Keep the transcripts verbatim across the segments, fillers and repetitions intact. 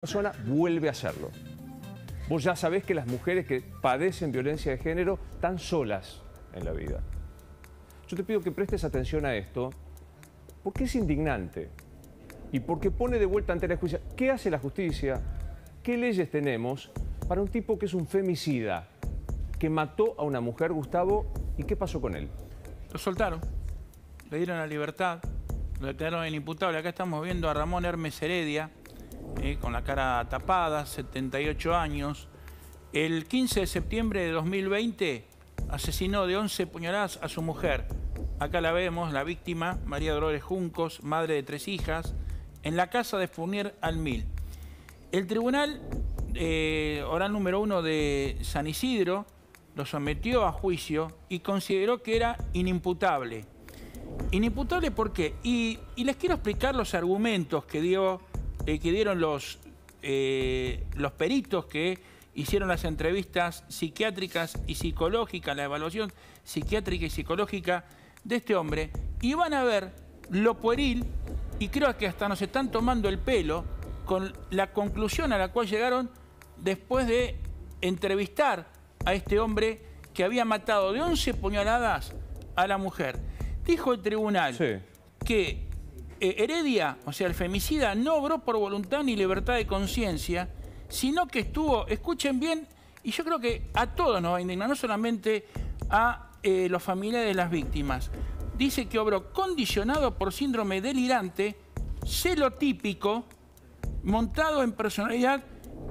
persona vuelve a hacerlo. Vos ya sabés que las mujeres que padecen violencia de género están solas en la vida. Yo te pido que prestes atención a esto, porque es indignante y porque pone de vuelta ante la justicia. ¿Qué hace la justicia? ¿Qué leyes tenemos para un tipo que es un femicida, que mató a una mujer, Gustavo? ¿Y qué pasó con él? Lo soltaron, le dieron la libertad, lo declararon inimputable. Acá estamos viendo a Ramón Hermes Heredia, eh, con la cara tapada, setenta y ocho años. El quince de septiembre de dos mil veinte asesinó de once puñaladas a su mujer. Acá la vemos, la víctima, María Dolores Juncos, madre de tres hijas, en la casa de Furnier Almil. El tribunal eh, oral número uno de San Isidro lo sometió a juicio y consideró que era inimputable. ¿Inimputable por qué? Y, y les quiero explicar los argumentos que, dio, eh, que dieron los, eh, los peritos que hicieron las entrevistas psiquiátricas y psicológicas, la evaluación psiquiátrica y psicológica de este hombre, y van a ver lo pueril, y creo que hasta nos están tomando el pelo, con la conclusión a la cual llegaron después de entrevistar a este hombre que había matado de once puñaladas a la mujer. Dijo el tribunal sí. que eh, Heredia, o sea, el femicida, no obró por voluntad ni libertad de conciencia, sino que estuvo, escuchen bien, y yo creo que a todos nos va a indignar, no solamente a eh, los familiares de las víctimas. Dice que obró condicionado por síndrome delirante, celotípico, montado en personalidad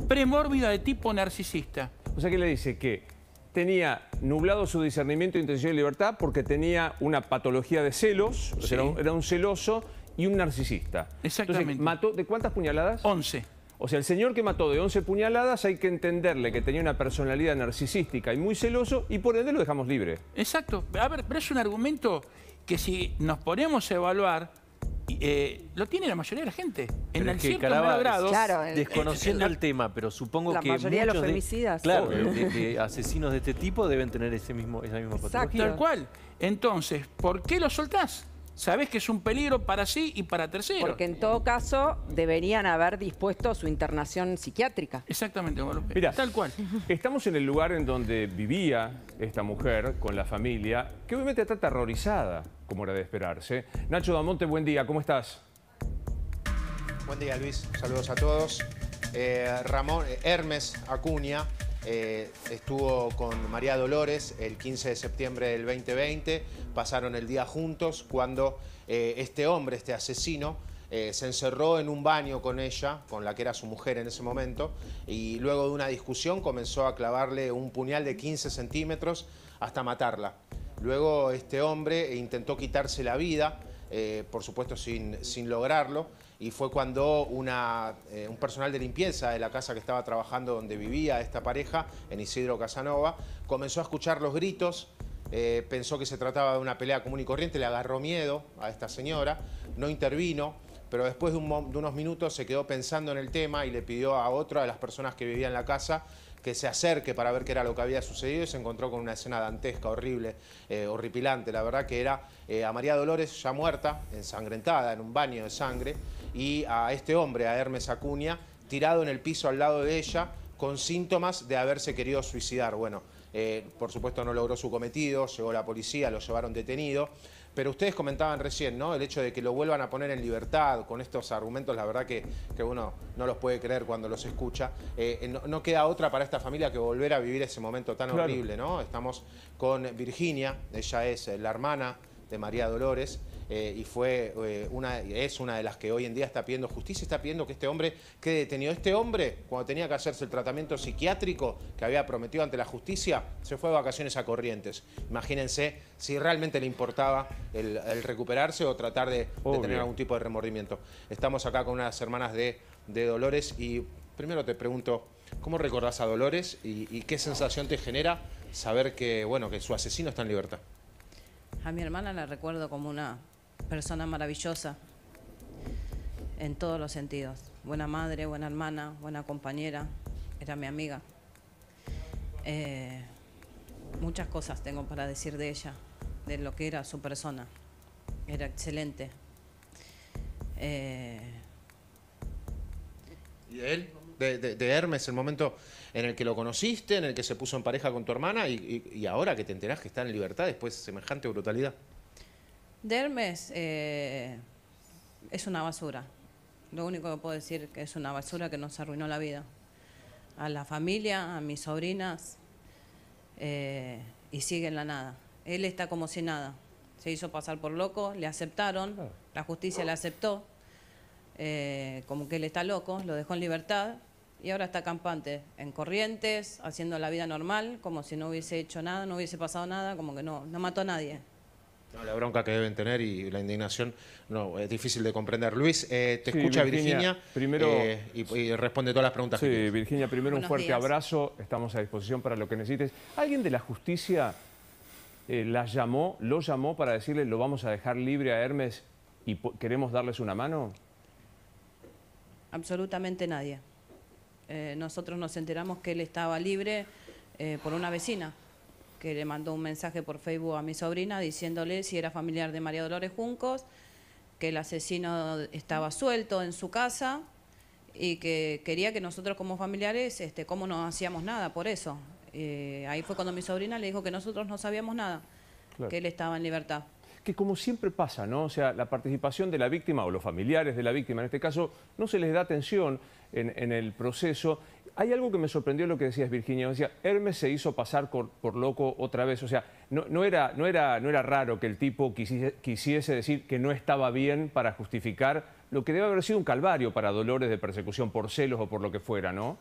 premórbida de tipo narcisista. O sea, que le dice que tenía nublado su discernimiento, intención y libertad porque tenía una patología de celos, sí. o sea, era, un, era un celoso y un narcisista. Exactamente. Entonces, ¿mató de cuántas puñaladas? once. O sea, el señor que mató de once puñaladas hay que entenderle que tenía una personalidad narcisística y muy celoso, y por ende lo dejamos libre. Exacto. A ver, pero es un argumento que si nos ponemos a evaluar, Eh, lo tiene la mayoría de la gente. En el cierto grado, claro, el, desconociendo el, el, el tema, pero supongo la que la mayoría muchos de los femicidas, de, claro, de, de asesinos de este tipo deben tener ese mismo, esa misma patología. Tal cual. Entonces, ¿por qué lo soltás? Sabés que es un peligro para sí y para terceros. Porque en todo caso deberían haber dispuesto su internación psiquiátrica. Exactamente, Mirá, tal cual. Estamos en el lugar en donde vivía esta mujer con la familia, que obviamente está aterrorizada, como era de esperarse. Nacho Damonte, buen día, ¿cómo estás? Buen día, Luis, saludos a todos. Eh, Ramón eh, Hermes Acuña Eh, estuvo con María Dolores el quince de septiembre del dos mil veinte, pasaron el día juntos cuando eh, este hombre, este asesino, eh, se encerró en un baño con ella, con la que era su mujer en ese momento, y luego de una discusión comenzó a clavarle un puñal de quince centímetros hasta matarla. Luego este hombre intentó quitarse la vida, eh, por supuesto sin, sin lograrlo, y fue cuando una, eh, un personal de limpieza de la casa que estaba trabajando donde vivía esta pareja, en Isidro Casanova, comenzó a escuchar los gritos, eh, pensó que se trataba de una pelea común y corriente, le agarró miedo a esta señora, no intervino, pero después de, un, de unos minutos se quedó pensando en el tema y le pidió a otra de las personas que vivía en la casa que se acerque para ver qué era lo que había sucedido, y se encontró con una escena dantesca, horrible, eh, horripilante, la verdad, que era eh, a María Dolores ya muerta, ensangrentada, en un baño de sangre, y a este hombre, a Hermes Acuña, tirado en el piso al lado de ella, con síntomas de haberse querido suicidar. Bueno, eh, por supuesto no logró su cometido, llegó la policía, lo llevaron detenido, pero ustedes comentaban recién, ¿no?, el hecho de que lo vuelvan a poner en libertad con estos argumentos, la verdad que, que uno no los puede creer cuando los escucha. Eh, no, no queda otra para esta familia que volver a vivir ese momento tan claro. horrible, ¿no? Estamos con Virginia, ella es la hermana de María Dolores, Eh, y fue, eh, una, es una de las que hoy en día está pidiendo justicia, está pidiendo que este hombre quede detenido. Este hombre, cuando tenía que hacerse el tratamiento psiquiátrico que había prometido ante la justicia, se fue de vacaciones a Corrientes. Imagínense si realmente le importaba el, el recuperarse o tratar de, de tener algún tipo de remordimiento. Estamos acá con unas hermanas de, de Dolores, y primero te pregunto, ¿cómo recordás a Dolores y, y qué sensación te genera saber que, bueno, que su asesino está en libertad? A mi hermana la recuerdo como una persona maravillosa en todos los sentidos. Buena madre, buena hermana, buena compañera, era mi amiga. Eh, muchas cosas tengo para decir de ella, de lo que era su persona. Era excelente. Eh... ¿Y él? de, de, de Hermes, el momento en el que lo conociste, en el que se puso en pareja con tu hermana y, y, y ahora que te enterás que está en libertad después de semejante brutalidad? De Hermes eh, es una basura. Lo único que puedo decir es que es una basura que nos arruinó la vida. A la familia, a mis sobrinas, eh, y sigue en la nada. Él está como si nada. Se hizo pasar por loco, le aceptaron, la justicia le aceptó, eh, como que él está loco, lo dejó en libertad y ahora está campante en Corrientes, haciendo la vida normal, como si no hubiese hecho nada, no hubiese pasado nada, como que no, no mató a nadie. No, la bronca que deben tener y la indignación no es difícil de comprender. Luis, eh, te sí, escucha Virginia, Virginia primero, eh, y, y responde todas las preguntas. Sí, que Virginia, primero Buenos un fuerte días. abrazo, estamos a disposición para lo que necesites. ¿Alguien de la justicia eh, la llamó, lo llamó para decirle lo vamos a dejar libre a Hermes y queremos darles una mano? Absolutamente nadie. Eh, nosotros nos enteramos que él estaba libre eh, por una vecina que le mandó un mensaje por Facebook a mi sobrina diciéndole si era familiar de María Dolores Juncos, que el asesino estaba suelto en su casa y que quería que nosotros como familiares, este, cómo no hacíamos nada por eso. Eh, ahí fue cuando mi sobrina le dijo que nosotros no sabíamos nada, claro, que él estaba en libertad. Que como siempre pasa, ¿no? O sea, la participación de la víctima o los familiares de la víctima, en este caso, no se les da atención en, en el proceso. Hay algo que me sorprendió lo que decías, Virginia. Decía, Hermes se hizo pasar por, por loco otra vez. O sea, no, no, era, no, era, no era raro que el tipo quisiese, quisiese decir que no estaba bien para justificar lo que debe haber sido un calvario para Dolores de persecución por celos o por lo que fuera, ¿no?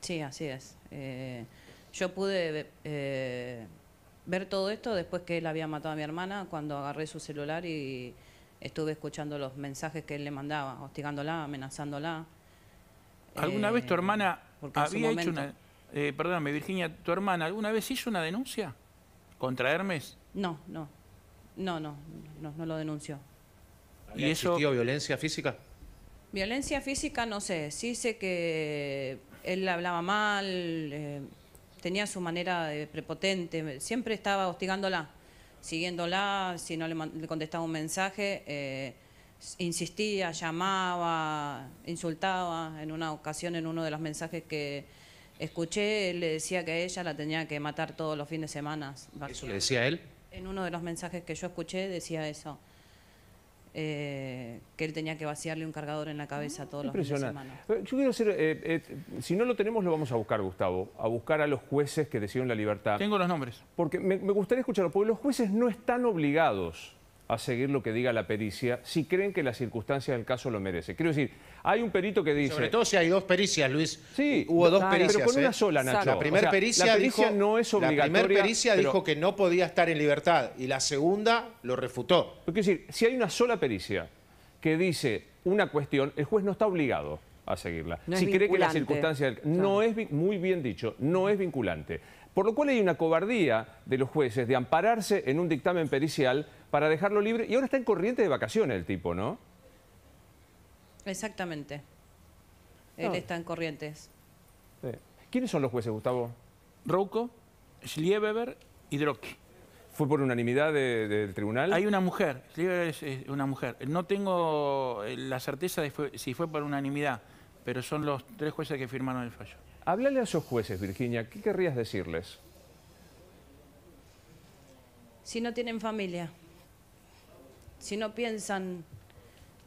Sí, así es. Eh, yo pude eh, ver todo esto después que él había matado a mi hermana, cuando agarré su celular y estuve escuchando los mensajes que él le mandaba, hostigándola, amenazándola. ¿Alguna eh, vez tu hermana había momento... hecho una... Eh, perdóname, Virginia, ¿tu hermana alguna vez hizo una denuncia contra Hermes? No, no, no, no, no, no lo denunció. ¿Y eso violencia física? Violencia física no sé, sí sé que él hablaba mal, eh, tenía su manera de prepotente, siempre estaba hostigándola, siguiéndola, si no le, le contestaba un mensaje... Eh, insistía, llamaba, insultaba. En una ocasión, en uno de los mensajes que escuché, él le decía que a ella la tenía que matar todos los fines de semana. ¿Eso le decía él? En uno de los mensajes que yo escuché decía eso, eh, que él tenía que vaciarle un cargador en la cabeza todos los fines de semana. Yo quiero hacer, eh, eh, si no lo tenemos lo vamos a buscar, Gustavo, a buscar a los jueces que decidieron la libertad. Tengo los nombres. Porque me, me gustaría escucharlo, porque los jueces no están obligados a seguir lo que diga la pericia, si creen que las circunstancias del caso lo merece. Quiero decir, hay un perito que dice... Sobre todo si hay dos pericias, Luis. Sí, hubo dos ah, pericias. Pero con ¿eh? una sola, Nacho. La primera o sea, pericia, pericia dijo, no es obligatoria. La primera pericia pero... dijo que no podía estar en libertad y la segunda lo refutó. Pero quiero decir, si hay una sola pericia que dice una cuestión, el juez no está obligado a seguirla. No si cree que las circunstancias... Del... No es, muy bien dicho, no es vinculante. Por lo cual hay una cobardía de los jueces de ampararse en un dictamen pericial para dejarlo libre. Y ahora está en corriente de vacaciones el tipo, ¿no? Exactamente. Él no. está en Corrientes. Sí. ¿Quiénes son los jueces, Gustavo? Rouco, Schliebeber y Drock. ¿Fue por unanimidad de, de, del tribunal? Hay una mujer. Schliebeber es, es una mujer. No tengo la certeza de fue, si fue por unanimidad, pero son los tres jueces que firmaron el fallo. Háblale a esos jueces, Virginia. ¿Qué querrías decirles? Si no tienen familia, si no piensan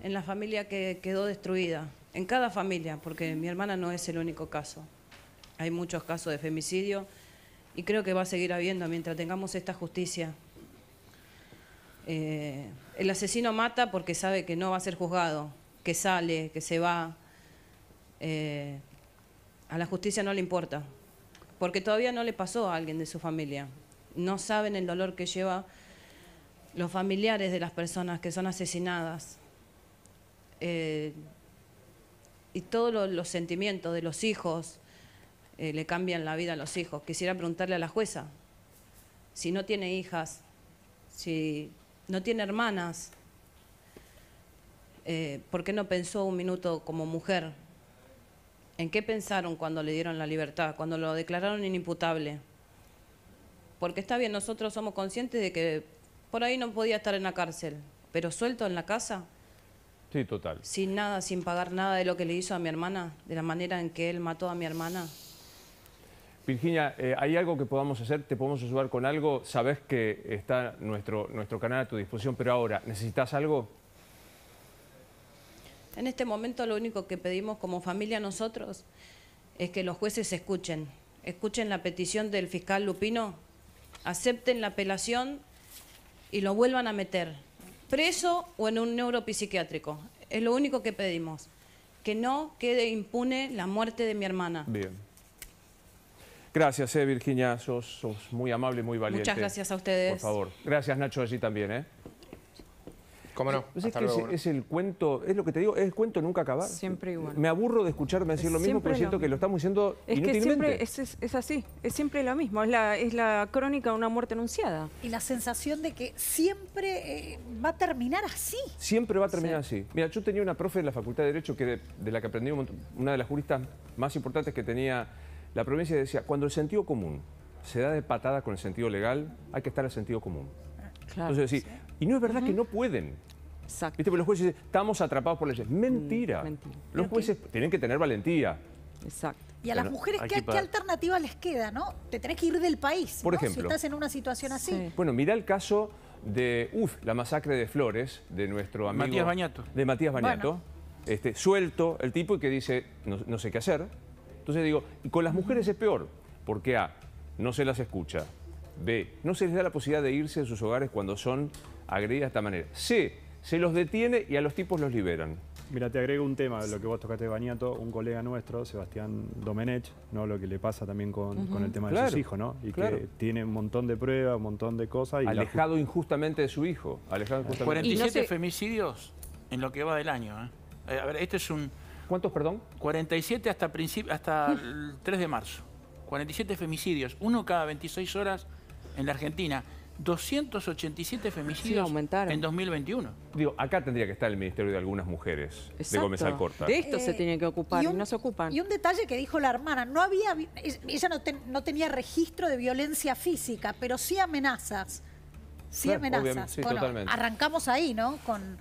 en la familia que quedó destruida, en cada familia, porque mi hermana no es el único caso. Hay muchos casos de femicidio y creo que va a seguir habiendo mientras tengamos esta justicia. Eh, el asesino mata porque sabe que no va a ser juzgado, que sale, que se va... Eh, a la justicia no le importa, porque todavía no le pasó a alguien de su familia. No saben el dolor que lleva los familiares de las personas que son asesinadas. Eh, y todos lo, los sentimientos de los hijos eh, le cambian la vida a los hijos. Quisiera preguntarle a la jueza si no tiene hijas, si no tiene hermanas, eh, ¿por qué no pensó un minuto como mujer? ¿En qué pensaron cuando le dieron la libertad, cuando lo declararon inimputable? Porque está bien, nosotros somos conscientes de que por ahí no podía estar en la cárcel, pero suelto en la casa, Sí, total. Sin nada, sin pagar nada de lo que le hizo a mi hermana, de la manera en que él mató a mi hermana. Virginia, eh, ¿hay algo que podamos hacer? ¿Te podemos ayudar con algo? Sabés que está nuestro, nuestro canal a tu disposición, pero ahora, ¿necesitas algo? En este momento lo único que pedimos como familia nosotros es que los jueces escuchen. Escuchen la petición del fiscal Lupino, acepten la apelación y lo vuelvan a meter preso o en un neuropsiquiátrico. Es lo único que pedimos, que no quede impune la muerte de mi hermana. Bien. Gracias, eh, Virginia, sos, sos muy amable y muy valiente. Muchas gracias a ustedes. Por favor. Gracias, Nacho, allí también, ¿eh? ¿Cómo no? Es, Hasta es, luego, es, ¿no? es el cuento, es lo que te digo, es el cuento nunca acabar. Siempre igual. Me aburro de escucharme decir lo mismo, pero siento que lo estamos diciendo inútilmente. Es que siempre es, es, es así, es siempre lo mismo, es la, es la crónica de una muerte anunciada. Y la sensación de que siempre eh, va a terminar así. Siempre va a terminar sí. así. Mira, yo tenía una profe de la Facultad de Derecho que de, de la que aprendí un montón, una de las juristas más importantes que tenía... La provincia decía, cuando el sentido común se da de patada con el sentido legal, hay que estar al sentido común. Claro, Entonces decir, sí. y no es verdad uh-huh. que no pueden. Exacto. ¿Viste? Porque los jueces dicen, estamos atrapados por leyes. Mentira. Mm, mentira. Los jueces okay. tienen que tener valentía. Exacto. Y a las mujeres, ¿qué, ¿qué alternativa les queda, no? Te tenés que ir del país, por ¿no? ejemplo, si estás en una situación así. Sí. Bueno, mirá el caso de, uff, la masacre de Flores, de nuestro amigo... Matías Bañato. De Matías Bañato. Bueno. Este, suelto el tipo y que dice, no, no sé qué hacer. Entonces digo, y con las mujeres es peor, porque A, no se las escucha, B, no se les da la posibilidad de irse de sus hogares cuando son agredidas de esta manera, C, se los detiene y a los tipos los liberan. Mira, te agrego un tema de lo que vos tocaste, Bañato, un colega nuestro, Sebastián Domenech, ¿no? Lo que le pasa también con, uh-huh. con el tema de claro, sus hijos, ¿no? Y claro. que tiene un montón de pruebas, un montón de cosas. Y alejado la... injustamente de su hijo. Alejado injustamente. cuarenta y siete no se... femicidios en lo que va del año, ¿eh? A ver, este es un... ¿Cuántos, perdón? cuarenta y siete hasta, hasta el tres de marzo. cuarenta y siete femicidios, uno cada veintiséis horas en la Argentina. doscientos ochenta y siete femicidios sí, en dos mil veintiuno. Digo, acá tendría que estar el Ministerio de Algunas Mujeres, Exacto. de Gómez Alcorta. De esto eh, se tienen que ocupar, y un, no se ocupan. Y un detalle que dijo la hermana, no había, ella no, ten, no tenía registro de violencia física, pero sí amenazas. Sí claro, amenazas. Sí, bueno, totalmente. Arrancamos ahí, ¿no? Con...